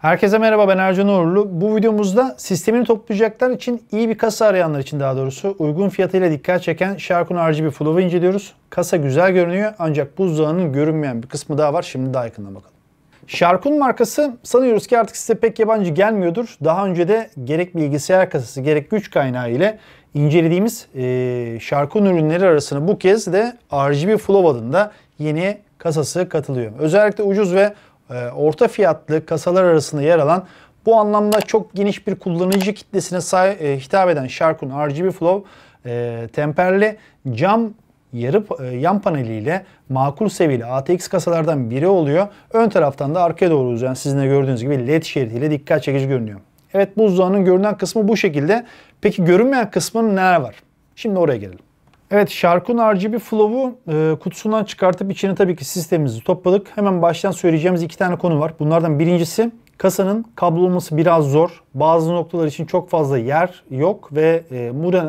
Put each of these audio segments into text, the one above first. Herkese merhaba, ben Ercan Uğurlu. Bu videomuzda sistemini toplayacaklar için, iyi bir kasa arayanlar için daha doğrusu, uygun fiyatıyla dikkat çeken Sharkoon RGB Flow'u inceliyoruz. Kasa güzel görünüyor ancak buzdağının görünmeyen bir kısmı daha var. Şimdi daha yakından bakalım. Sharkoon markası sanıyoruz ki artık size pek yabancı gelmiyordur. Daha önce de gerek bilgisayar kasası gerek güç kaynağı ile incelediğimiz Sharkoon ürünleri arasında bu kez de RGB Flow adında yeni kasası katılıyor. Özellikle ucuz ve orta fiyatlı kasalar arasında yer alan, bu anlamda çok geniş bir kullanıcı kitlesine hitap eden Sharkoon RGB Flow temperli cam yan paneliyle makul seviyeli ATX kasalardan biri oluyor. Ön taraftan da arkaya doğru uzayan, sizin de gördüğünüz gibi LED şeridiyle dikkat çekici görünüyor. Evet, buzdağının görünen kısmı bu şekilde. Peki görünmeyen kısmının neler var? Şimdi oraya gelelim. Evet, Sharkoon RGB Flow'u kutusundan çıkartıp içine tabii ki sistemimizi topladık. Hemen baştan söyleyeceğimiz iki tane konu var. Bunlardan birincisi, kasanın kablo olması biraz zor. Bazı noktalar için çok fazla yer yok ve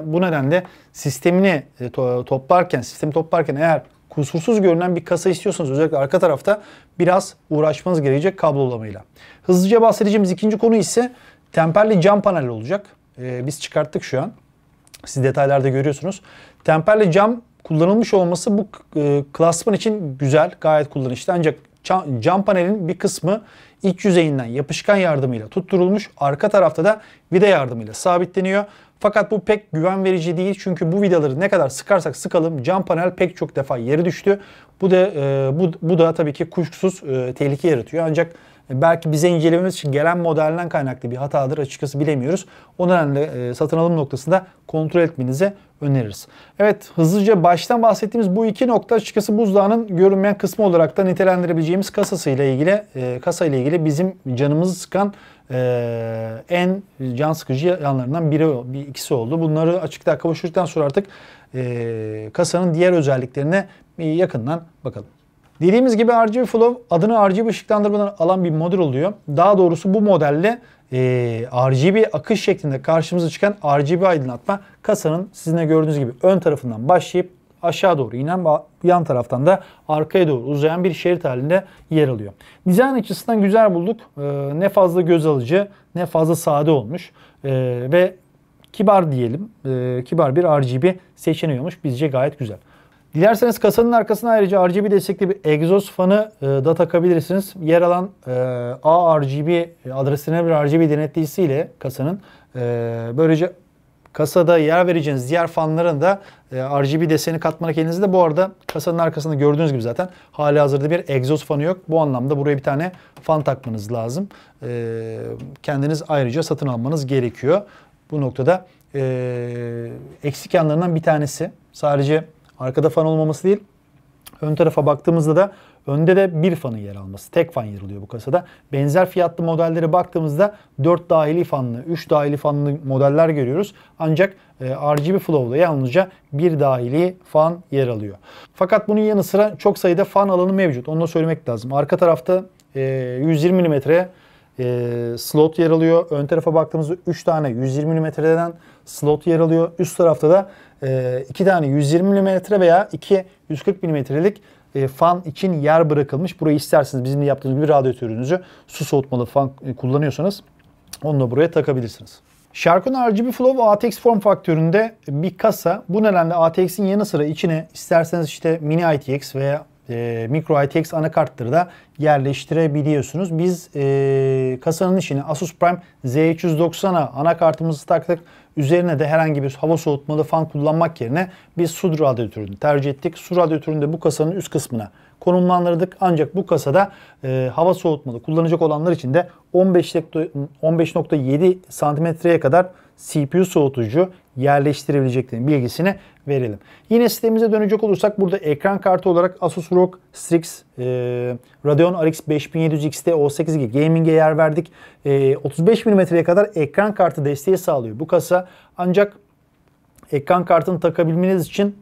bu nedenle sistemini toplarken eğer kusursuz görünen bir kasa istiyorsanız özellikle arka tarafta biraz uğraşmanız gerekecek kablolamayla. Hızlıca bahsedeceğimiz ikinci konu ise temperli cam panel olacak. Biz çıkarttık şu an. Siz detaylarda görüyorsunuz. Temperli cam kullanılmış olması bu klasman için güzel, gayet kullanışlı. Ancak cam panelin bir kısmı iç yüzeyinden yapışkan yardımıyla tutturulmuş. Arka tarafta da vida yardımıyla sabitleniyor. Fakat bu pek güven verici değil. Çünkü bu vidaları ne kadar sıkarsak sıkalım cam panel pek çok defa yere düştü. Bu da tabii ki kuşkusuz tehlike yaratıyor. Ancak belki bize incelememiz için gelen modelden kaynaklı bir hatadır, açıkçası bilemiyoruz. O nedenle satın alım noktasında kontrol etmenizi öneririz. Evet, hızlıca baştan bahsettiğimiz bu iki nokta açıkçası buzdağının görünmeyen kısmı olarak da nitelendirebileceğimiz kasa ile ilgili bizim canımızı sıkan en can sıkıcı yanlarından ikisi oldu. Bunları açıkta kavuştuktan sonra artık kasanın diğer özelliklerine yakından bakalım. Dediğimiz gibi RGB Flow adını RGB ışıklandırmadan alan bir model oluyor. Daha doğrusu bu modelle RGB akış şeklinde karşımıza çıkan RGB aydınlatma, kasanın sizin de gördüğünüz gibi ön tarafından başlayıp aşağı doğru inen, yan taraftan da arkaya doğru uzayan bir şerit halinde yer alıyor. Dizayn açısından güzel bulduk. Ne fazla göz alıcı ne fazla sade olmuş ve kibar diyelim. Kibar bir RGB seçeneği olmuş. Bizce gayet güzel. Dilerseniz kasanın arkasına ayrıca RGB destekli bir egzoz fanı da takabilirsiniz. Yer alan ARGB adresine bir RGB denetleyicisiyle kasanın böylece kasada yer vereceğiniz diğer fanların da RGB deseni katmanı kendinizde. Bu arada kasanın arkasında gördüğünüz gibi zaten halihazırda bir egzoz fanı yok. Bu anlamda buraya bir tane fan takmanız lazım. Kendiniz ayrıca satın almanız gerekiyor. Bu noktada eksik yanlarından bir tanesi. Sadece arkada fan olmaması değil, ön tarafa baktığımızda da önde de bir fanın yer alması. Tek fan yer alıyor bu kasada. Benzer fiyatlı modellere baktığımızda 4 dahili fanlı, 3 dahili fanlı modeller görüyoruz. Ancak RGB Flow'da yalnızca bir dahili fan yer alıyor. Fakat bunun yanı sıra çok sayıda fan alanı mevcut. Onu da söylemek lazım. Arka tarafta 120 mm slot yer alıyor. Ön tarafa baktığımızda 3 tane 120 mm'den slot yer alıyor. Üst tarafta da 2 tane 120 mm veya 2 140 mm'lik fan için yer bırakılmış. Buraya isterseniz bizim de yaptığımız gibi radyatörünüzü, su soğutmalı fan kullanıyorsanız onu da buraya takabilirsiniz. Sharkoon RGB Flow ATX form faktöründe bir kasa. Bu nedenle ATX'in yanı sıra içine isterseniz işte mini ATX veya micro ATX anakartları da yerleştirebiliyorsunuz. Biz kasanın içine Asus Prime Z390'a anakartımızı taktık. Üzerine de herhangi bir hava soğutmalı fan kullanmak yerine bir su radyatörünü tercih ettik. Su radyatörünü de bu kasanın üst kısmına konumlandırdık. Ancak bu kasada hava soğutmalı kullanacak olanlar için de 15.7 santimetreye kadar CPU soğutucu yerleştirebileceklerin bilgisini verelim. Yine sistemimize dönecek olursak burada ekran kartı olarak Asus ROG Strix Radeon RX 5700X'te O8G Gaming'e yer verdik. 35 mm'ye kadar ekran kartı desteği sağlıyor bu kasa. Ancak ekran kartını takabilmeniz için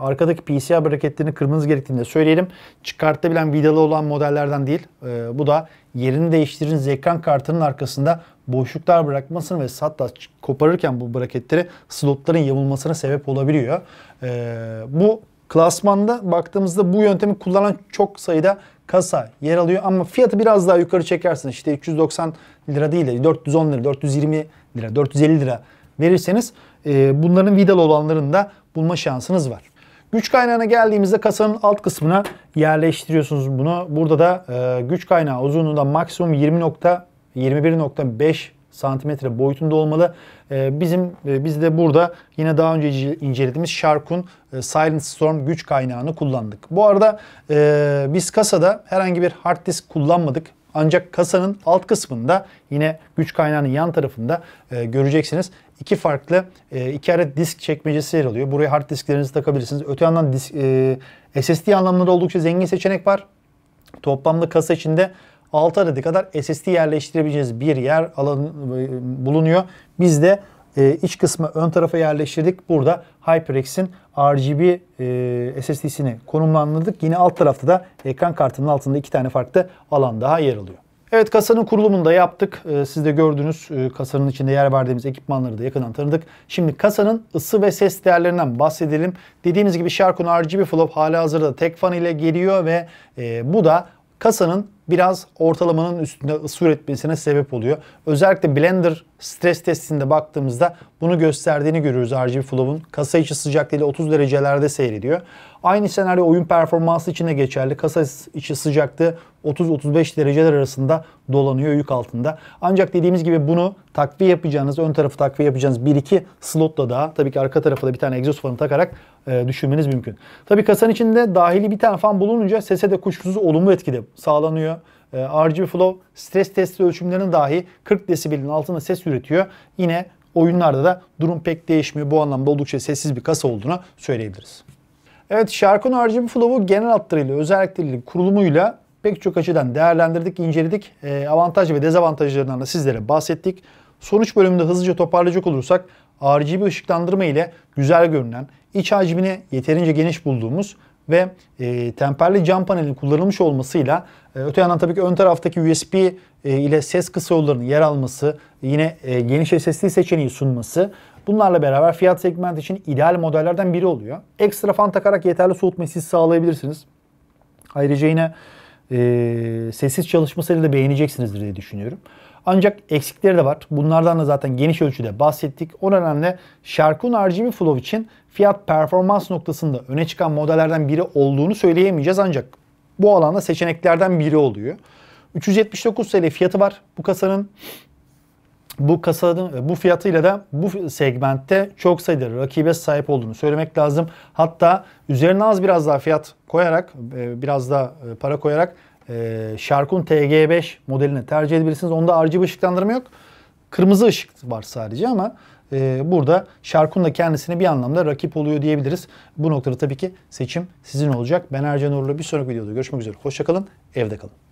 arkadaki PCI hareketlerini kırmanız gerektiğini de söyleyelim. Çıkartabilen vidalı olan modellerden değil. Bu da yerini değiştirdiğiniz ekran kartının arkasında boşluklar bırakmasını ve hatta koparırken bu braketleri slotların yamulmasına sebep olabiliyor. Bu klasmanda baktığımızda bu yöntemi kullanan çok sayıda kasa yer alıyor ama fiyatı biraz daha yukarı çekersin. İşte 390 lira değil de 410 lira, 420 lira, 450 lira verirseniz bunların vidalı olanlarını da bulma şansınız var. Güç kaynağına geldiğimizde kasanın alt kısmına yerleştiriyorsunuz bunu. Burada da güç kaynağı uzunluğunda maksimum 21.5 santimetre boyutunda olmalı. Biz de burada yine daha önce incelediğimiz Sharkoon Silent Storm güç kaynağını kullandık. Bu arada biz kasada herhangi bir hard disk kullanmadık. Ancak kasanın alt kısmında yine güç kaynağının yan tarafında göreceksiniz. İki farklı, iki adet disk çekmecesi yer alıyor. Buraya hard disklerinizi takabilirsiniz. Öte yandan disk, SSD anlamında oldukça zengin seçenek var. Toplamda kasa içinde 6 adet kadar SSD yerleştirebileceğiniz bir yer bulunuyor. Biz de iç kısmı ön tarafa yerleştirdik. Burada HyperX'in RGB SSD'sini konumlandırdık. Yine alt tarafta da ekran kartının altında iki tane farklı alan daha yer alıyor. Evet, kasanın kurulumunu da yaptık. Siz de gördünüz, kasanın içinde yer verdiğimiz ekipmanları da yakından tanıdık. Şimdi kasanın ısı ve ses değerlerinden bahsedelim. Dediğimiz gibi Sharkoon RGB Flow halihazırda tek fan ile geliyor ve bu da kasanın biraz ortalamanın üstünde ısı üretmesine sebep oluyor. Özellikle Blender stres testinde baktığımızda bunu gösterdiğini görüyoruz. RGB Flow'un kasa içi sıcaklığıyla 30 derecelerde seyrediyor. Aynı senaryo oyun performansı için de geçerli. Kasa içi sıcaklığı 30-35 dereceler arasında dolanıyor yük altında. Ancak dediğimiz gibi bunu takviye yapacağınız, ön tarafı takviye yapacağınız 1-2 slotla daha, tabii ki arka tarafa da bir tane egzoz fanı takarak düşürmeniz mümkün. Tabii kasanın içinde dahili bir tane fan bulununca sese de kuşkusuz olumlu etkide sağlanıyor. RGB Flow stres testi ölçümlerinin dahi 40 desibelin altında ses üretiyor. Yine oyunlarda da durum pek değişmiyor. Bu anlamda oldukça sessiz bir kasa olduğunu söyleyebiliriz. Evet, Sharkoon RGB Flow'u genel hatlarıyla, özellikleriyle, kurulumuyla pek çok açıdan değerlendirdik, inceledik. Avantaj ve dezavantajlarından da sizlere bahsettik. Sonuç bölümünde hızlıca toparlayacak olursak RGB ışıklandırma ile güzel görünen, iç hacmini yeterince geniş bulduğumuz ve temperli cam panelinin kullanılmış olmasıyla öte yandan tabii ki ön taraftaki USB ile ses kısa yollarının yer alması, yine geniş SSD seçeneği sunması, bunlarla beraber fiyat segmenti için ideal modellerden biri oluyor. Ekstra fan takarak yeterli soğutmayı siz sağlayabilirsiniz. Ayrıca yine sessiz çalışmasıyla da beğeneceksinizdir diye düşünüyorum. Ancak eksikleri de var. Bunlardan da zaten geniş ölçüde bahsettik. O nedenle Sharkoon RGB Flow için fiyat performans noktasında öne çıkan modellerden biri olduğunu söyleyemeyeceğiz. Ancak bu alanda seçeneklerden biri oluyor. 379 TL fiyatı var. Bu fiyatıyla da bu segmentte çok sayıda rakibe sahip olduğunu söylemek lazım. Hatta üzerine az biraz daha fiyat koyarak, biraz daha para koyarak Sharkoon TG5 modelini tercih edebilirsiniz. Onda RGB ışıklandırma yok. Kırmızı ışık var sadece ama burada Sharkoon da kendisine bir anlamda rakip oluyor diyebiliriz. Bu noktada tabii ki seçim sizin olacak. Ben Ercan Uğurlu. Bir sonraki videoda görüşmek üzere. Hoşça kalın. Evde kalın.